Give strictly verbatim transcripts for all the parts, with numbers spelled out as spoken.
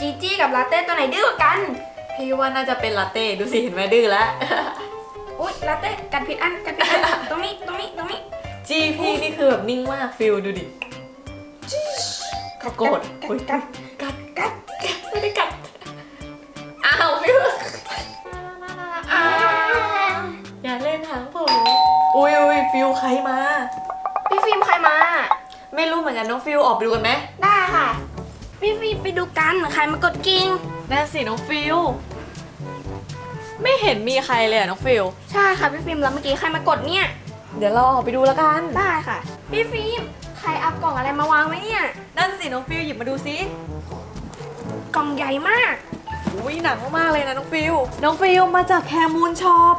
จีจี้กับลาเต้ตัวไหนดื้อกันพี่ว่าน่าจะเป็นลาเต้ดูสิเห็นไหมดื้อแล้วอุ๊ยลาเต้กัดผิดอันกัดผิดอันตรงนี้ตรงนี้ตรงนี้จีพี่นี่คือแบบนิ่งมากฟิลดูดิโกรธกัดกัดกัดกัดไม่ได้กัดอ้าวฟิวอย่าเล่นหางผมอุ้ยอุ้ยฟิวใครมาพี่ฟิล์มใครมาไม่รู้เหมือนกันน้องฟิวออกไปดูกันไหมได้ค่ะพี่ฟิล์มไปดูกันใครมากดกิ่งนั่นสิน้องฟิวไม่เห็นมีใครเลยน้องฟิวใช่ค่ะพี่ฟิล์มแล้วเมื่อกี้ใครมากดเนี่ยเดี๋ยวเราออกไปดูแล้วกันได้ค่ะพี่ฟิล์มใครเอากล่องอะไรมาวางไว้เนี่ยนั่นสิน้องฟิวหยิบมาดูสิกล่องใหญ่มากอุ้ยหนักมากเลยนะน้องฟิวน้องฟิวมาจากแคมูนช็อป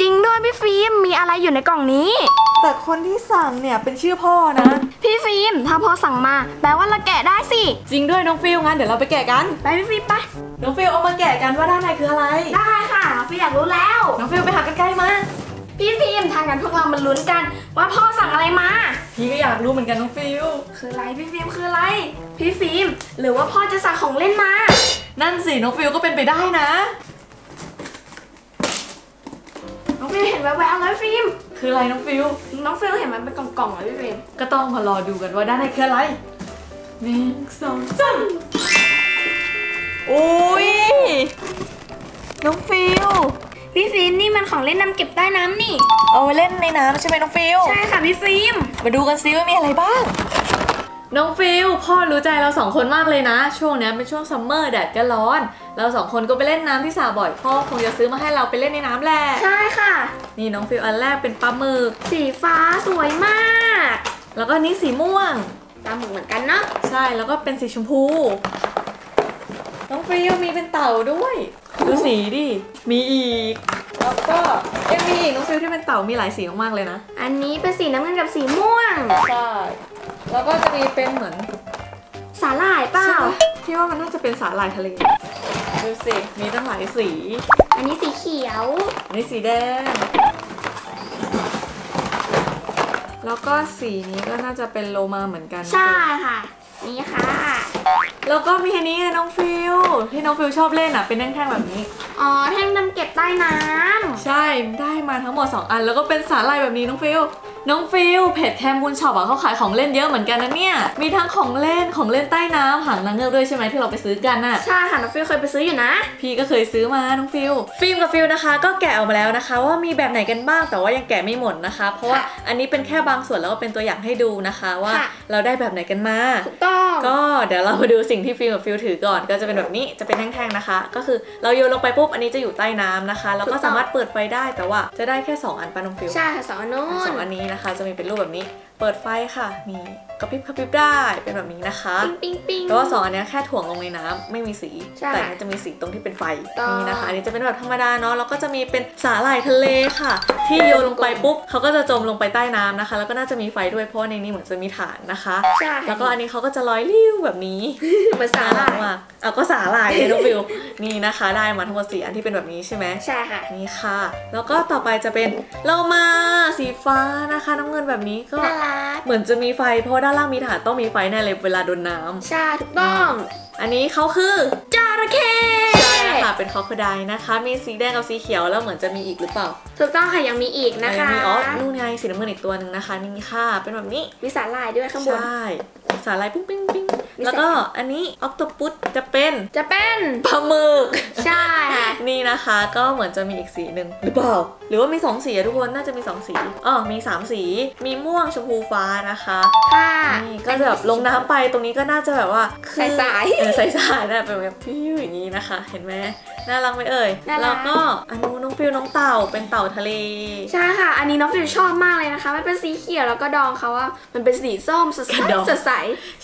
จริงด้วยพี่ฟิล์มมีอะไรอยู่ในกล่องนี้แต่คนที่สั่งเนี่ยเป็นชื่อพ่อนะพี่ฟิล์มถ้าพ่อสั่งมาแปลว่าเราแกะได้สิจริงด้วยน้องฟิวงั้นเดี๋ยวเราไปแกะกันไปพี่ฟิล์มไปน้องฟิวเอามาแกะกันว่าด้านในคืออะไรได้ค่ะน้องฟิวอยากรู้แล้วน้องฟิวไปหากันใกล้มาพี่ฟิล์มทางกันพวกเรามันลุ้นกันว่าพ่อสั่งอะไรมาพี่ก็อยากรู้เหมือนกันน้องฟิวคืออะไรพี่ฟิล์มคืออะไรพี่ฟิล์มหรือว่าพ่อจะสั่งของเล่นมานั่นสิน้องฟิวก็เป็นไปได้นะน้องฟิวเห็นแววๆแล้วฟิล์มคืออะไรน้องฟิวน้องฟิวเห็นมันเป็นกล่องๆเหรอพี่ฟิล์มก็ต้องมารอดูกันว่าด้านในคืออะไรหนึ่งสองสามอุ้ยน้องฟิวพี่ฟิล์มนี่มันของเล่นน้ำเก็บใต้น้ำนี่เอาเล่นในน้ำใช่ไหมน้องฟิวใช่ค่ะพี่ฟิล์มมาดูกันซิว่ามีอะไรบ้างน้องฟิวพ่อรู้ใจเราสองคนมากเลยนะช่วงนี้เป็นช่วงซัมเมอร์แดดก็ร้อนเราสองคนก็ไปเล่นน้ำที่สระบ่อยพ่อคงจะซื้อมาให้เราไปเล่นในน้ำแหละใช่ค่ะนี่น้องฟิวอันแรกเป็นปลาหมึกสีฟ้าสวยมากแล้วก็นี่สีม่วงปลาหมึกเหมือนกันเนาะใช่แล้วก็เป็นสีชมพูน้องฟิวมีเป็นเต่าด้วยดูสีดิมีอีกแล้วก็ยังมีอีกน้องฟิวที่เป็นเต่ามีหลายสีมากๆเลยนะอันนี้เป็นสีน้ำเงินกับสีม่วงใช่แล้วก็จะมีเป็นเหมือนสาหร่ายเปล่าพี่ว่ามันน่าจะเป็นสาหร่ายทะเลดูสิมีตั้งหลายสีอันนี้สีเขียวอันนี้สีแดงแล้วก็สีนี้ก็น่าจะเป็นโลมาเหมือนกันใช่ค่ะนี่ค่ะแล้วก็มีอันนี้น้องฟิวที่น้องฟิวชอบเล่นอ่ะเป็นแท่งๆแบบนี้อ๋อแท่งน้ำเก็บใต้น้ำใช่ได้มาทั้งหมดสองอันแล้วก็เป็นสาหร่ายแบบนี้น้องฟิวน้องฟิวเพจแคมบูนช็อปอ่ะเขาขายของเล่นเยอะเหมือนกันนะเนี่ยมีทั้งของเล่นของเล่นใต้น้ำหางนางเงือกด้วยใช่ไหมที่เราไปซื้อกันน่ะใช่ค่ะน้องฟิวเคยไปซื้ออยู่นะพี่ก็เคยซื้อมาน้องฟิวฟิล์มกับฟิวนะคะก็แกะออกมาแล้วนะคะว่ามีแบบไหนกันบ้างแต่ว่ายังแกะไม่หมดนะคะเพราะว่าอันนี้เป็นแค่บางส่วนแล้วก็เป็นตัวอย่างให้ดูนะคะว่าเราได้แบบไหนกันมาถูกต้องก็เดี๋ยวเรามาดูสิ่งที่ฟิล์มกับฟิวถือก่อนก็จะเป็นแบบนี้จะเป็นแท่งๆนะคะก็คือเราโยนลงไปปุ๊บอันนี้จะอยู่ใต้น้ำนะคะแล้วก็สามารถเปิดไฟได้แต่ว่าจะได้แค่สองอันปะน้องฟิวใช่ค่ะสองอันนู้นสองอันนี้นะคะจะมีเป็นรูปแบบนี้เปิดไฟค่ะนี่กระพริบกระพริบได้เป็นแบบนี้นะคะปิ๊งปิ๊งแล้วก็สองอันนี้แค่ถ่วงลงในน้ำไม่มีสีแต่จะมีสีตรงที่เป็นไฟนี่นะคะอันนี้จะเป็นแบบธรรมดาเนาะแล้วก็จะมีเป็นสาหร่ายทะเลค่ะที่โยนลงไปปุ๊บเขาก็จะจมลงไปใต้น้ำนะคะแล้วก็น่าจะมีไฟด้วยเพราะในนี้เหมือนจะมีฐานนะคะแล้วก็อันนี้เขาก็จะลอยลิ้วแบบนี้เหมือนสาหร่ายมาเอาก็สาหร่ายเลยน้องฟิวนี่นะคะได้มาทั้งหมดสี่อันที่เป็นแบบนี้ใช่ไหมใช่ค่ะนี่ค่ะแล้วก็ต่อไปจะเป็นโลมาสีฟ้านะคะน้ำเงินแบบนี้ก็เหมือนจะมีไฟเพราะด้านล่างมีฐานต้องมีไฟแน่เลยเวลาโดนน้ำใช่ถูกต้องอันนี้เขาคือจระเข้ใช่ค่ะเป็นคอคโคไดล์นะคะมีสีแดงกับสีเขียวแล้วเหมือนจะมีอีกหรือเปล่าถูกต้องค่ะยังมีอีกนะคะมีอ๋อนู่นไงสีน้ำเงินอีกตัวหนึ่งนะคะนี่ค่ะเป็นแบบนี้มีสาหร่ายด้วยข้างบนใช่สาหร่ายปิ้งปิ้งปิ้งแล้วก็อันนี้ออคโตปัสจะเป็นจะเป็นปลาหมึกใช่นี่นะคะก็เหมือนจะมีอีกสีหนึ่งหรือเปล่าหรือว่ามีสองสีทุกคนน่าจะมีสองสีอ๋อมีสามสีมีม่วงชมพูฟ้านะคะค่ะนี่ก็จะแบบลงน้ำไปตรงนี้ก็น่าจะแบบว่าใสใสใสใสนะเป็นแบบพี่อย่างนี้นะคะเห็นไหมน่ารักไหมเอ่ยแล้วก็อันนู้นน้องฟิวน้องเต่าเป็นเต่าทะเลใช่ค่ะอันนี้น้องฟิวชอบมากเลยนะคะมันเป็นสีเขียวแล้วก็ดองเขาว่ามันเป็นสีส้มสดสดใส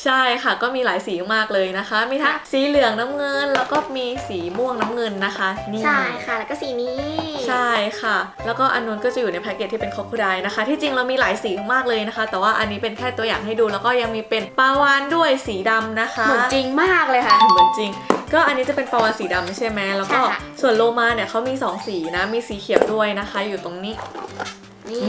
ใช่ค่ะก็มีหลายสีมากเลยนะคะมีทั้งสีเหลืองน้ำเงินแล้วก็มีสีม่วงน้ำเงินนะคะนี่ใช่ค่ะแล้วก็สีนี้ใช่ค่ะแล้วก็อันนู้นก็จะอยู่ในแพ็กเกจที่เป็นคอคโคไดล์นะคะที่จริงเรามีหลายสีมากเลยนะคะแต่ว่าอันนี้เป็นแค่ตัวอย่างให้ดูแล้วก็ยังมีเป็นปลาวาฬด้วยสีดำนะคะเหมือนจริงมากเลยค่ะเหมือนจริงก็อันนี้จะเป็นปลาวาฬสีดำใช่ไหมแล้วก็ส่วนโลมาเนี่ยเขามีสองสีนะมีสีเขียวด้วยนะคะอยู่ตรงนี้นี่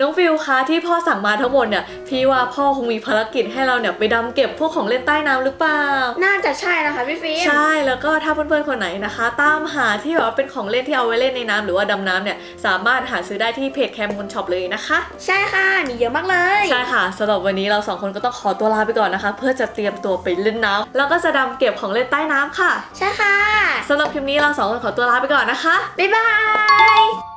น้องฟิลคะที่พ่อสั่งมาทั้งหมดเนี่ยพี่ว่าพ่อคงมีภารกิจให้เราเนี่ยไปดำเก็บพวกของเล่นใต้น้ำหรือเปล่าน่าจะใช่นะคะพี่ฟิลใช่แล้วก็ถ้าเพื่อนๆคนไหนนะคะตามหาที่แบบว่าเป็นของเล่นที่เอาไว้เล่นในน้ำหรือว่าดำน้ำเนี่ยสามารถหาซื้อได้ที่เพจแคมมูนช็อปเลยนะคะใช่ค่ะมีเยอะมากเลยใช่ค่ะสำหรับวันนี้เราสองคนก็ต้องขอตัวลาไปก่อนนะคะเพื่อจะเตรียมตัวไปเล่นน้ำแล้วก็จะดำเก็บของเล่นใต้น้ำค่ะใช่ค่ะสำหรับคลิปนี้เราสองคนขอตัวลาไปก่อนนะคะบ๊ายบาย